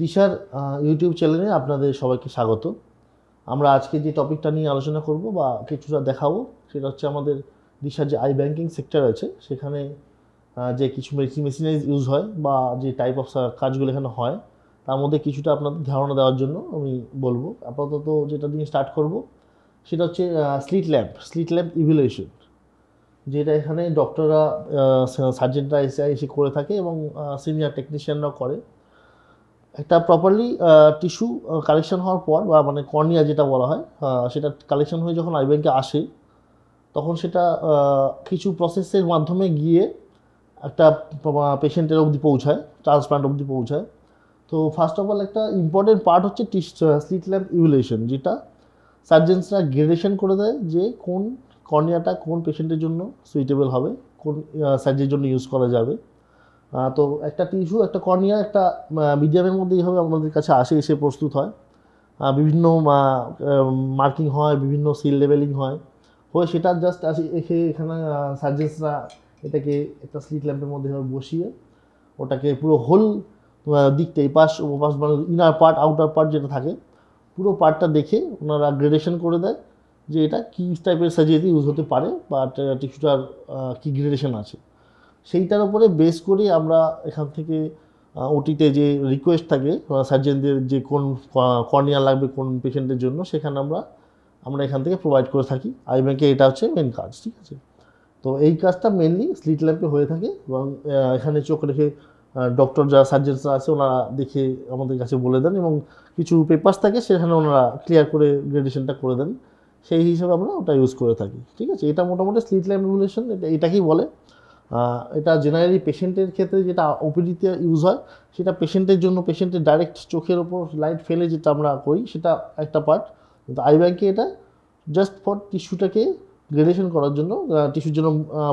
দিশার ইউটিউব চ্যানেলে আপনাদের সবাইকে স্বাগত। আমরা আজকে যে টপিকটা নিয়ে আলোচনা করব বা কিছুটা দেখাবো সেটা হচ্ছে আমাদের দিশার যে আই ব্যাংকিং সেক্টর আছে সেখানে যে কিছু মেশিনারিজ ইউজ হয় বা যে টাইপ অফ কাজগুলো এখানে হয় তার মধ্যে কিছুটা আপনাদের ধারণা দেওয়ার জন্য আমি বলবো। আপাতত যেটা নিয়ে স্টার্ট করব সেটা হচ্ছে স্লিট ল্যাম্প ইভ্যালুয়েশন, যেটা এখানে ডক্টররা সার্জেনরা এসে করে থাকে এবং সিনিয়র টেকনিশিয়ানরা করে। একটা প্রপারলি টিস্যু কালেকশন হওয়ার পর বা মানে কর্নিয়া যেটা বলা হয় সেটা কালেকশন হয়ে যখন আই ব্যাংকে আসে তখন সেটা কিছু প্রসেসের মাধ্যমে গিয়ে একটা পেশেন্টের অবধি পৌঁছায়, ট্রান্সপ্লান্ট অবধি পৌঁছায়। তো ফার্স্ট অফ অল একটা ইম্পর্টেন্ট পার্ট হচ্ছে স্লিট ল্যাম্প ইভ্যালুয়েশন, যেটা সার্জেন্সরা গ্রেডেশন করে দেয় যে কোন কর্নিয়াটা কোন পেশেন্টের জন্য সুইটেবল হবে, কোন সার্জারির জন্য ইউজ করা যাবে। তো একটা টিস্যু একটা কর্নিয়া একটা মিডিয়ামের মধ্যে এইভাবে আমাদের কাছে আসে, এসে প্রস্তুত হয়, বিভিন্ন মার্কিং হয়, বিভিন্ন সিল লেভেলিং হয়, হয়ে সেটা জাস্ট আসে এসে এখানে সার্জেন্সরা এটাকে একটা স্লিট ল্যাম্পের মধ্যে বসিয়ে ওটাকে পুরো হোল দিকটা এই পাশ ও পাশ মানে ইনার পার্ট আউটার পার্ট যেটা থাকে পুরো পার্টটা দেখে ওনারা গ্রেডেশন করে দেয় যে এটা কী টাইপের সার্জারিতে ইউজ হতে পারে বা টিস্যুটার কী গ্রেডেশন আছে। সেইটার উপরে বেস করে আমরা এখান থেকে ওটিতে যে রিকোয়েস্ট থাকে সার্জেনদের যে কোন কর্নিয়া লাগবে কোন পেশেন্টের জন্য সেখানে আমরা এখান থেকে প্রোভাইড করে থাকি। আই ব্যাংকে এটা হচ্ছে মেন কাজ, ঠিক আছে। তো এই কাজটা মেনলি স্লিট ল্যাম্পে হয়ে থাকে এবং এখানে চোখ রেখে ডক্টর যারা সার্জেন্সরা আছে ওনারা দেখে আমাদের কাছে বলে দেন এবং কিছু পেপার্স থাকে সেখানে ওনারা ক্লিয়ার করে গ্রেডেশনটা করে দেন, সেই হিসাবে আমরা ওটা ইউজ করে থাকি, ঠিক আছে। এটা মোটামুটি স্লিট ল্যাম্প ইভ্যালুয়েশন এটাকেই বলে। এটা জেনারেলি পেশেন্টের ক্ষেত্রে যেটা ওপিডিতে ইউজ হয় সেটা পেশেন্টের জন্য পেশেন্টের ডাইরেক্ট চোখের ওপর লাইট ফেলে যেটা আমরা করি সেটা একটা পার্ট, কিন্তু আই ব্যাংকে এটা জাস্ট ফর টিস্যুটাকে গ্রেডেশন করার জন্য। টিস্যুর জন্য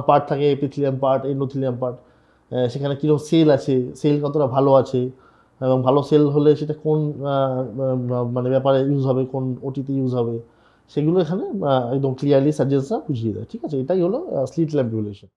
পার্ট থাকে এপিথেলিয়াম পার্ট, এন্ডোথেলিয়াম পার্ট, সেখানে কীরকম সেল আছে, সেল কতটা ভালো আছে এবং ভালো সেল হলে সেটা কোন মানে ব্যাপারে ইউজ হবে, কোন ওটিতে ইউজ হবে, সেগুলো এখানে একদম ক্লিয়ারলি সার্জেন্সরা বুঝিয়ে দেয়, ঠিক আছে। এটাই হলো স্লিট ল্যাম্প ইভ্যালুয়েশন।